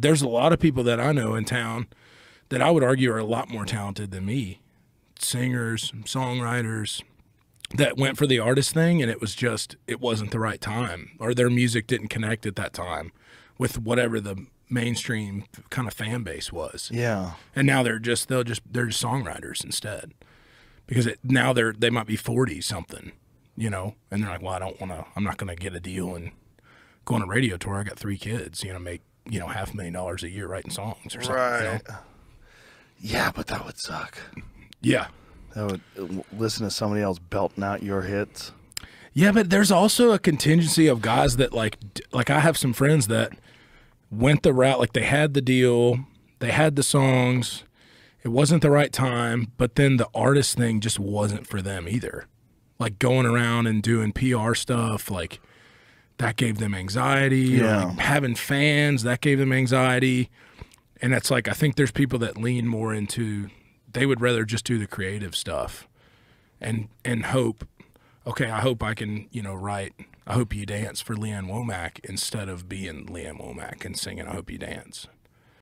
there's a lot of people that I know in town that I would argue are a lot more talented than me. Singers, songwriters that went for the artist thing, and it was just, it wasn't the right time, or their music didn't connect at that time with whatever the mainstream kind of fan base was. Yeah. And now they're just songwriters instead, because now they might be 40 something, you know, and they're like, well, I'm not going to get a deal and go on a radio tour. I got 3 kids, you know, make, you know, $500,000 a year writing songs or something. Right. You know? Yeah, but that would suck. Yeah. That would, listen to somebody else belting out your hits. Yeah, but there's also a contingency of guys that like I have some friends that went the route, like they had the deal, they had the songs, it wasn't the right time, but then the artist thing just wasn't for them either. Like going around and doing PR stuff, like that gave them anxiety. Yeah. Or like having fans, that gave them anxiety. And that's like, I think there's people that lean more into, they would rather just do the creative stuff and hope, okay, I hope I can, you know, write I Hope You Dance for Lee Ann Womack instead of being Lee Ann Womack and singing I Hope You Dance.